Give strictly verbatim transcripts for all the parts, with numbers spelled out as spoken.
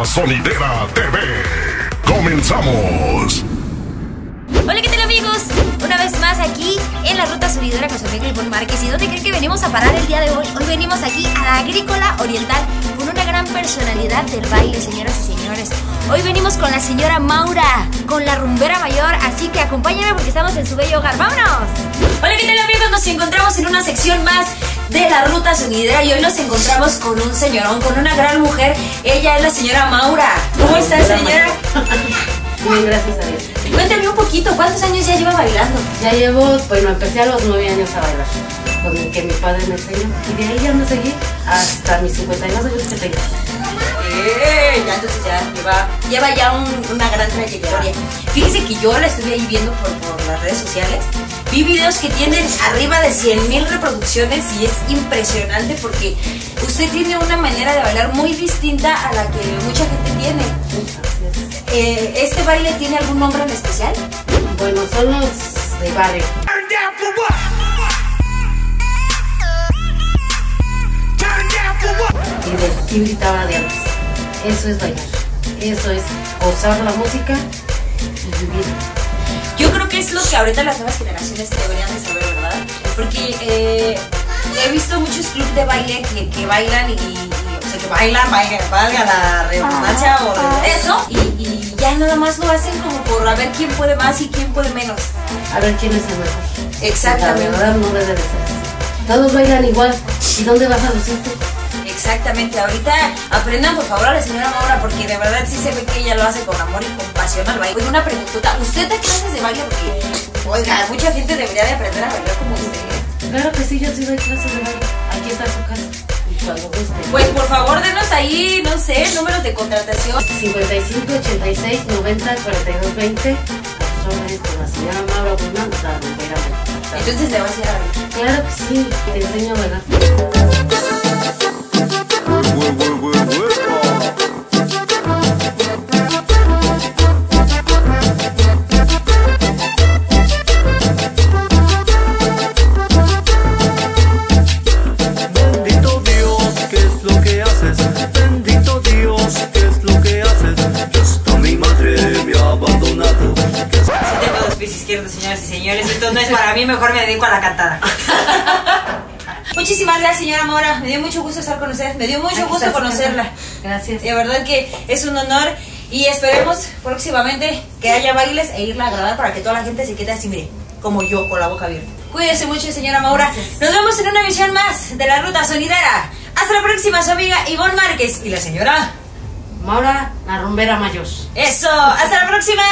Ruta Sonidera T V. ¡Comenzamos! Hola, ¿qué tal, amigos? Una vez más aquí en la Ruta Sonidera con su amiga Ivonne Márquez. ¿Y dónde creen que venimos a parar el día de hoy? Hoy venimos aquí a la Agrícola Oriental con una gran personalidad del baile, señoras y señores. Hoy venimos con la señora Maura, con la rumbera mayor, así que acompáñenme porque estamos en su bello hogar. ¡Vámonos! Hola, ¿qué tal, amigos? Nos encontramos en una sección más de la Ruta Sonidera y hoy nos encontramos con un señorón, con una gran mujer. Ella es la señora Maura. ¿Cómo está, señora? Bien, gracias a Dios. Cuéntame un poquito, ¿cuántos años ya lleva bailando? Ya llevo, bueno, empecé a los nueve años a bailar, con el que mi padre me enseñó. Y de ahí ya me seguí hasta mis cincuenta y dos años que tengo. Eh, ya entonces ya lleva, lleva ya un, una gran trayectoria. Fíjese que yo la estuve ahí viendo por, por las redes sociales. Vi videos que tienen arriba de cien mil reproducciones y es impresionante porque usted tiene una manera de bailar muy distinta a la que mucha gente tiene. Eh, ¿Este baile tiene algún nombre en especial? Bueno, son los de barrio. Y del gritaba de antes. Eso es bailar. Eso es gozar la música y vivir. Yo creo que es lo que ahorita las nuevas generaciones deberían de saber, ¿verdad? Porque eh, he visto muchos clubes de baile que, que bailan y, y, o sea, que bailan, bailan, valga la redundancia o eso, y, y ya nada más lo hacen como por a ver quién puede más y quién puede menos. A ver quién es el mejor. Exactamente. La verdad no debe de ser. Todos bailan igual. ¿Y dónde vas a lucirte? Exactamente, ahorita aprendan por favor a la señora Maura porque de verdad sí se ve que ella lo hace con amor y con pasión al baile. Una preguntota, ¿usted da clases de baile? Porque, oiga, mucha gente debería de aprender a bailar como usted. Claro que sí, yo sí doy clases de baile. Aquí está su casa. Pues por favor denos ahí, no sé, números de contratación. cincuenta y cinco, ochenta y seis, noventa, cuarenta y dos, veinte. Con la señora Maura Guzman, la rumbera. Entonces le vas a ir a bailar. Claro que sí, te enseño a bailar. Señoras y señores, esto no es para mí, mejor me dedico a la cantada. Muchísimas gracias, señora Maura, me dio mucho gusto estar con ustedes, me dio mucho Aquí gusto conocerla. Gracias. De verdad que es un honor y esperemos próximamente que haya bailes e irla a agradar para que toda la gente se quede así, mire, como yo, con la boca abierta. Cuídese mucho, señora Maura. Gracias. Nos vemos en una emisión más de la Ruta Sonidera. Hasta la próxima, su amiga Ivonne Márquez y la señora Maura, la rumbera mayor. Eso, hasta la próxima.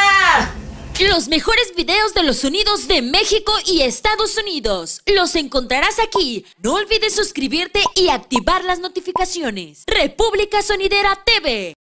Los mejores videos de los sonidos de México y Estados Unidos los encontrarás aquí. No olvides suscribirte y activar las notificaciones. República Sonidera T V.